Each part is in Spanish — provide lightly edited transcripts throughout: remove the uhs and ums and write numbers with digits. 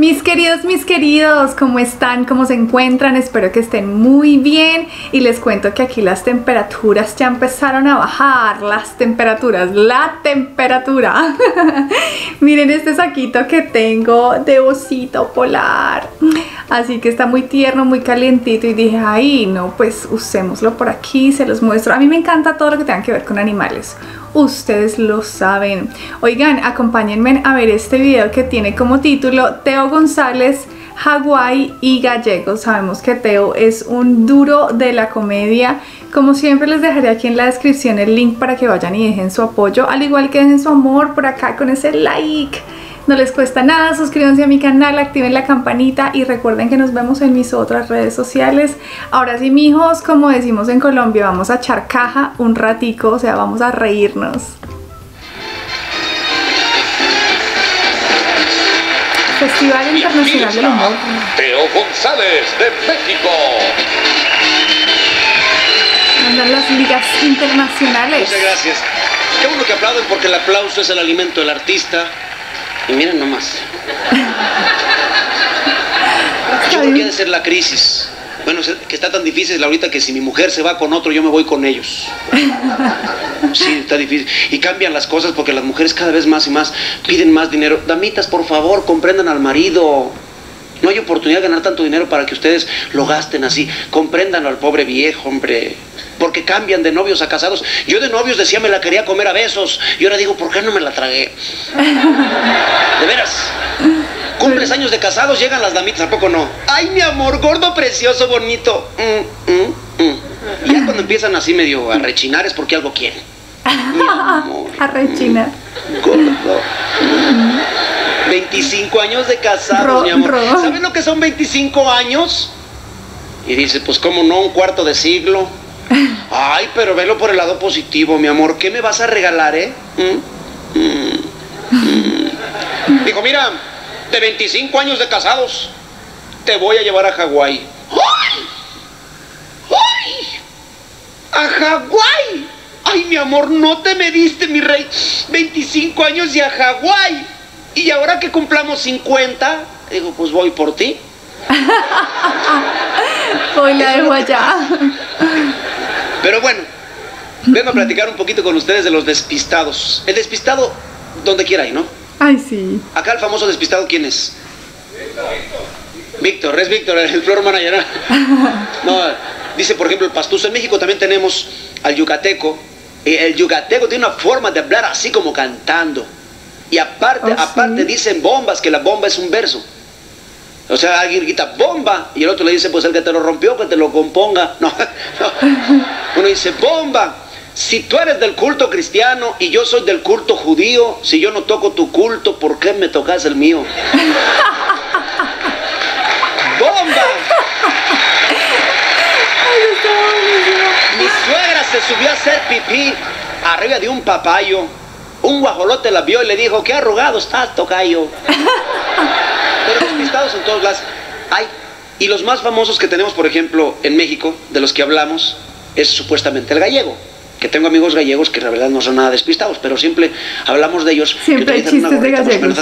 Mis queridos, ¿cómo están? ¿Cómo se encuentran? Espero que estén muy bien y les cuento que aquí las temperaturas ya empezaron a bajar, la temperatura. Miren este saquito que tengo de osito polar, así que está muy tierno, muy calientito y dije, ay no, pues usémoslo por aquí, se los muestro. A mí me encanta todo lo que tenga que ver con animales. Ustedes lo saben. Oigan, acompáñenme a ver este video que tiene como título Teo González, Hawái y Gallegos. Sabemos que Teo es un duro de la comedia. Como siempre les dejaré aquí en la descripción el link para que vayan y dejen su apoyo, al igual que dejen su amor por acá con ese like. No les cuesta nada, suscríbanse a mi canal, activen la campanita y recuerden que nos vemos en mis otras redes sociales. Ahora sí, mijos, como decimos en Colombia, vamos a echar caja un ratico, o sea, vamos a reírnos. Festival Internacional del Humor. Teo González de México. Mandan las ligas internacionales. Muchas gracias. Qué bueno que aplauden porque el aplauso es el alimento del artista. Y miren nomás. Yo creo que ha de ser la crisis. Bueno, que está tan difícil ahorita que si mi mujer se va con otro, yo me voy con ellos. Sí, está difícil. Y cambian las cosas porque las mujeres cada vez más y más piden más dinero. Damitas, por favor, comprendan al marido. No hay oportunidad de ganar tanto dinero para que ustedes lo gasten así. Compréndanlo al pobre viejo, hombre. Porque cambian de novios a casados. Yo de novios decía me la quería comer a besos. Y ahora digo, ¿por qué no me la tragué? De veras. Cumples años de casados, llegan las damitas, ¿a poco no? Ay, mi amor, gordo, precioso, bonito. Y ya cuando empiezan así medio a rechinar es porque algo quieren. Mi amor. A rechinar. Gordo. 25 años de casados, mi amor. ¿Sabes lo que son 25 años? Y dice, pues cómo no, un cuarto de siglo. Ay, pero velo por el lado positivo, mi amor. ¿Qué me vas a regalar, Dijo, mira, de 25 años de casados, te voy a llevar a Hawái. ¡Ay! ¡Ay! ¡A Hawái! Ay, mi amor, no te me diste, mi rey. 25 años y a Hawái. Y ahora que cumplamos 50, digo, pues voy por ti. Hoy la dejo allá. Pero bueno, vengo a platicar un poquito con ustedes de los despistados. El despistado, donde quiera hay, ¿no? Ay, sí. Acá el famoso despistado, ¿quién es? Víctor, es Víctor, el flor manager. No, dice, por ejemplo, el pastuso. En México también tenemos al yucateco. El yucateco tiene una forma de hablar así como cantando. Y aparte dicen bombas, que la bomba es un verso. O sea, alguien grita bomba y el otro le dice, pues el que te lo rompió, que te lo componga. No, no. Uno dice, bomba, si tú eres del culto cristiano y yo soy del culto judío, si yo no toco tu culto, ¿por qué me tocas el mío? ¡Bomba! Mi suegra se subió a hacer pipí arriba de un papayo. Un guajolote la vio y le dijo, qué arrugado estás, tocayo. Pero despistados en todos lados hay. Y los más famosos que tenemos, por ejemplo, en México, de los que hablamos, es supuestamente el gallego. Que tengo amigos gallegos que la verdad no son nada despistados, pero siempre hablamos de ellos. Siempre hay chistes de gallegos.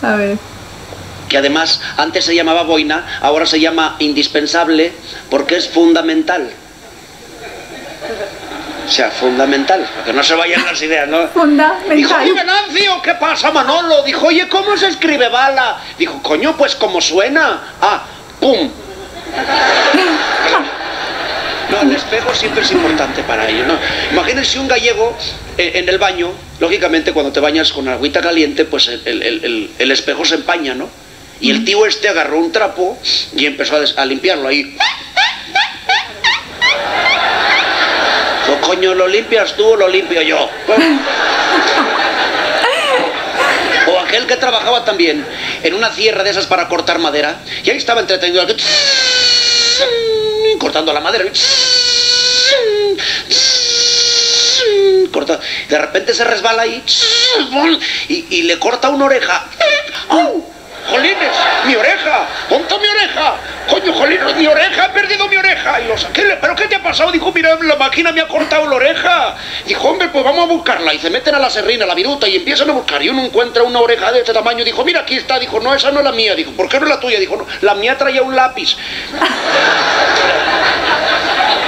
A ver. Que además, antes se llamaba boina, ahora se llama indispensable, porque es fundamental. O sea, fundamental, que no se vayan las ideas, ¿no? Fundamental. Dijo, oye, Venancio, ¿qué pasa, Manolo? Dijo, oye, ¿cómo se escribe bala? Dijo, coño, pues como suena. Ah, pum. No, el espejo siempre es importante para ello, ¿no? Imagínense un gallego en el baño. Lógicamente, cuando te bañas con agüita caliente, pues el espejo se empaña, ¿no? Y el tío este agarró un trapo y empezó a limpiarlo ahí. Coño, ¿lo limpias tú o lo limpio yo? O aquel que trabajaba también en una sierra de esas para cortar madera, y ahí estaba entretenido cortando la madera. De repente se resbala ahí y le corta una oreja. ¡Oh! ¡Jolines! ¡Mi oreja! ¡Ponta mi oreja! Coño, jolín, mi oreja, he perdido mi oreja. Y lo saqué, ¿pero qué te ha pasado? Dijo, mira, la máquina me ha cortado la oreja. Dijo, hombre, pues vamos a buscarla. Y se meten a la serrina, a la viruta, y empiezan a buscar. Y uno encuentra una oreja de este tamaño. Dijo, mira, aquí está. Dijo, no, esa no es la mía. Dijo, ¿por qué no es la tuya? Dijo, no, la mía traía un lápiz.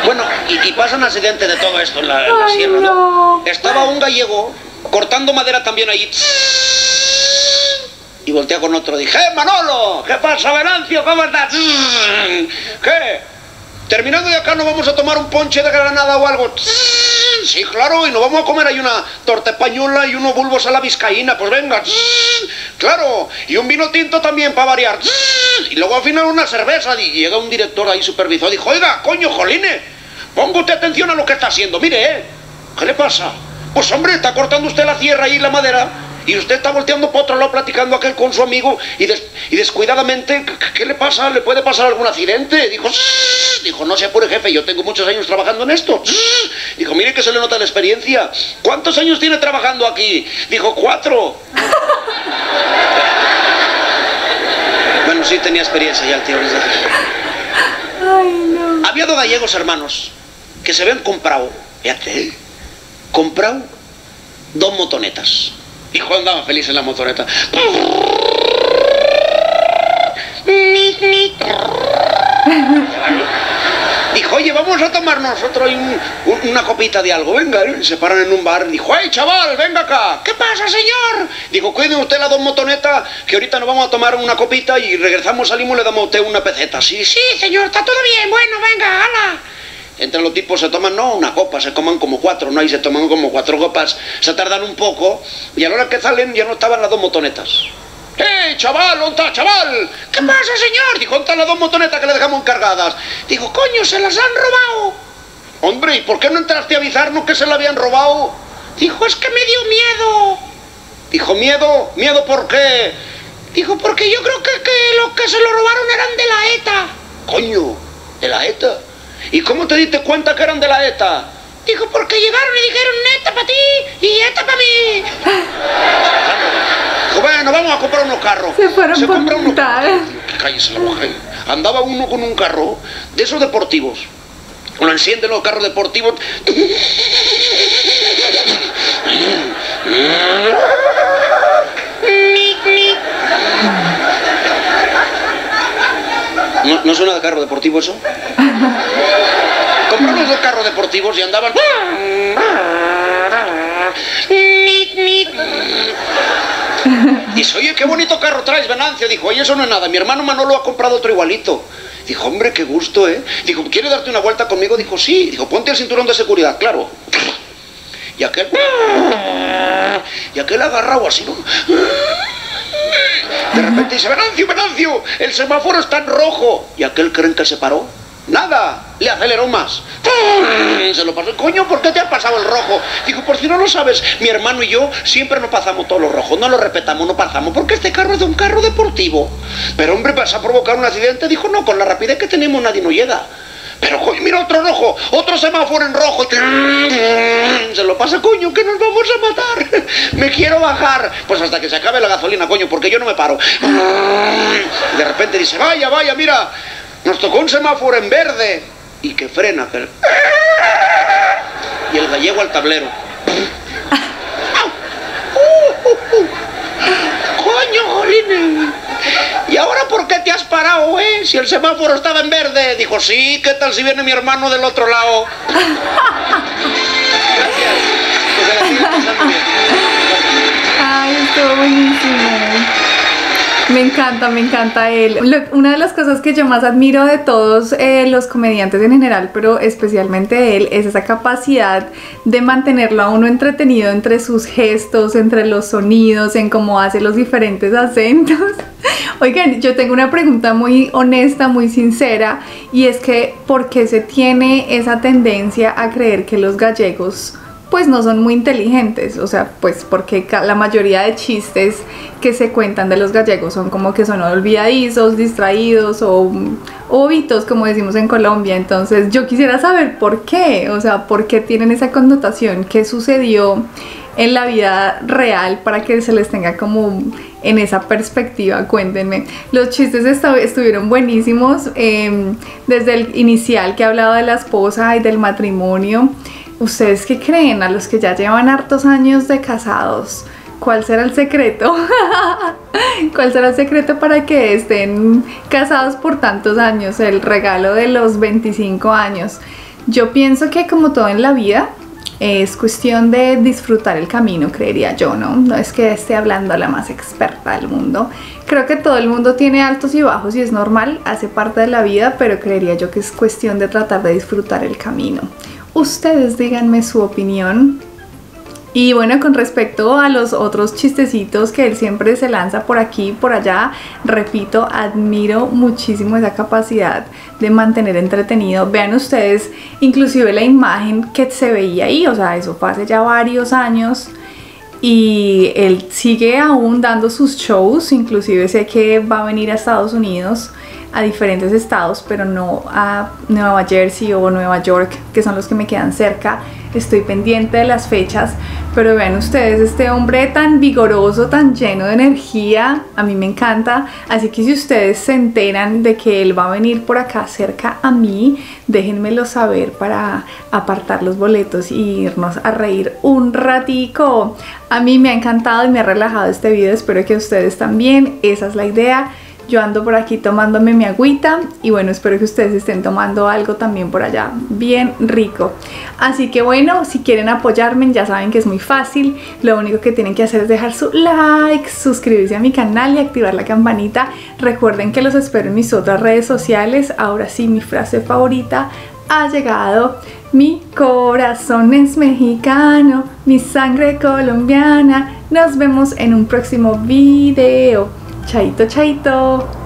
Bueno, y pasa un accidente de todo esto en la sierra, ¿no? Estaba un gallego cortando madera también ahí. Y voltea con otro, dije, Manolo, ¿qué pasa, Venancio? ¿Cómo estás? ¿Qué? Terminando de acá, ¿nos vamos a tomar un ponche de granada o algo? Sí, claro, y nos vamos a comer ahí una torta española y unos bulbos a la vizcaína, pues venga. Claro, y un vino tinto también, para variar. Y luego al final una cerveza, y llega un director ahí supervisor, dijo, oiga, coño, jolines, ponga usted atención a lo que está haciendo, mire, ¿qué le pasa? Pues hombre, está cortando usted la tierra y la madera. Y usted está volteando por otro lado, platicando aquel con su amigo, y descuidadamente, ¿qué le pasa? ¿Le puede pasar algún accidente? Dijo, no se apure, jefe, yo tengo muchos años trabajando en esto. Dijo, mire que se le nota la experiencia. ¿Cuántos años tiene trabajando aquí? Dijo, 4. Bueno, sí, tenía experiencia ya el tío. Ay, no. Había dos gallegos, hermanos, que se habían comprado, fíjate, comprado 2 motonetas. Y Juan andaba feliz en la motoreta. Dijo, oye, vamos a tomar nosotros una copita de algo, venga. Y se paran en un bar. Dijo, ay, chaval, venga acá. ¿Qué pasa, señor? Dijo, cuide usted las 2 motonetas, que ahorita nos vamos a tomar una copita y regresamos, salimos, le damos a usted una peseta. Sí, sí, señor, está todo bien, bueno, venga, ala. Entre los tipos se toman, no una copa, se coman como 4, ¿no? Y se toman como 4 copas, se tardan un poco, y a la hora que salen ya no estaban las 2 motonetas. ¡Eh, chaval, ¿dónde está, chaval? ¿Qué pasa, señor? Dijo, ¿dónde están las 2 motonetas que le dejamos encargadas? Dijo, coño, se las han robado. Hombre, ¿y por qué no entraste a avisarnos que se las habían robado? Dijo, es que me dio miedo. Dijo, ¿miedo? ¿Miedo por qué? Dijo, porque yo creo que los que se lo robaron eran de la ETA. Coño, ¿de la ETA? ¿Y cómo te diste cuenta que eran de la ETA? Dijo, porque llegaron y dijeron, ETA para ti y ETA para mí. Dijo, bueno, vamos a comprar unos carros. Se fueron por montar. Cállese la boca. Andaba uno con un carro de esos deportivos. Lo encienden los carros deportivos. ¿No, no suena de carro deportivo eso? Compraron los 2 carros deportivos y andaban... Dice, oye, qué bonito carro traes, Venancio. Dijo, oye, eso no es nada, mi hermano Manolo ha comprado otro igualito. Dijo, hombre, qué gusto, ¿eh? Dijo, ¿quieres darte una vuelta conmigo? Dijo, sí. Dijo, ponte el cinturón de seguridad, claro. Y aquel agarrado así, ¿no? De repente dice, Venancio, Venancio, el semáforo está en rojo. Y aquel creen que se paró. Nada, le aceleró más. Se lo pasó. Coño, ¿por qué te ha pasado el rojo? Dijo, por si no lo sabes, mi hermano y yo siempre nos pasamos todos los rojos. No lo respetamos, no pasamos, porque este carro es de un carro deportivo. Pero hombre, ¿vas a provocar un accidente? Dijo, no, con la rapidez que tenemos nadie nos llega. Pero coño, mira, otro rojo, otro semáforo en rojo. Se lo pasa, coño, que nos vamos a matar. Me quiero bajar. Pues hasta que se acabe la gasolina, coño, porque yo no me paro. De repente dice, vaya, vaya, mira, nos tocó un semáforo en verde. Y que frena aquel. Y el gallego al tablero. Coño, jolines. ¿Y ahora por qué te has parado, si el semáforo estaba en verde? Dijo, sí, ¿qué tal si viene mi hermano del otro lado? Ay, estuvo buenísimo. Me encanta él. Una de las cosas que yo más admiro de todos los comediantes en general, pero especialmente de él, es esa capacidad de mantenerlo a uno entretenido entre sus gestos, entre los sonidos, en cómo hace los diferentes acentos. Oigan, yo tengo una pregunta muy honesta, muy sincera, y es que ¿por qué se tiene esa tendencia a creer que los gallegos pues no son muy inteligentes? O sea, pues porque la mayoría de chistes que se cuentan de los gallegos son como que son olvidadizos, distraídos o obitos, como decimos en Colombia. Entonces yo quisiera saber por qué, o sea, por qué tienen esa connotación, qué sucedió en la vida real para que se les tenga como en esa perspectiva. Cuéntenme, los chistes estuvieron buenísimos, desde el inicial que hablaba de la esposa y del matrimonio. ¿Ustedes qué creen? A los que ya llevan hartos años de casados, ¿cuál será el secreto? ¿Cuál será el secreto para que estén casados por tantos años? El regalo de los 25 años. Yo pienso que como todo en la vida, es cuestión de disfrutar el camino, creería yo, ¿no? No es que esté hablando la más experta del mundo. Creo que todo el mundo tiene altos y bajos y es normal, hace parte de la vida, pero creería yo que es cuestión de tratar de disfrutar el camino. Ustedes díganme su opinión. Y bueno, con respecto a los otros chistecitos que él siempre se lanza por aquí y por allá, repito, admiro muchísimo esa capacidad de mantener entretenido. Vean ustedes, inclusive la imagen que se veía ahí, o sea, eso fue hace ya varios años y él sigue aún dando sus shows. Inclusive sé que va a venir a Estados Unidos, a diferentes estados, pero no a Nueva Jersey o Nueva York, que son los que me quedan cerca. Estoy pendiente de las fechas, pero vean ustedes este hombre tan vigoroso, tan lleno de energía, a mí me encanta. Así que si ustedes se enteran de que él va a venir por acá cerca a mí, déjenmelo saber para apartar los boletos y irnos a reír un ratico. A mí me ha encantado y me ha relajado este video, espero que ustedes también, esa es la idea. Yo ando por aquí tomándome mi agüita y bueno, espero que ustedes estén tomando algo también por allá, bien rico. Así que bueno, si quieren apoyarme ya saben que es muy fácil, lo único que tienen que hacer es dejar su like, suscribirse a mi canal y activar la campanita. Recuerden que los espero en mis otras redes sociales. Ahora sí, mi frase favorita ha llegado. Mi corazón es mexicano, mi sangre colombiana. Nos vemos en un próximo video. Chaito, chaito.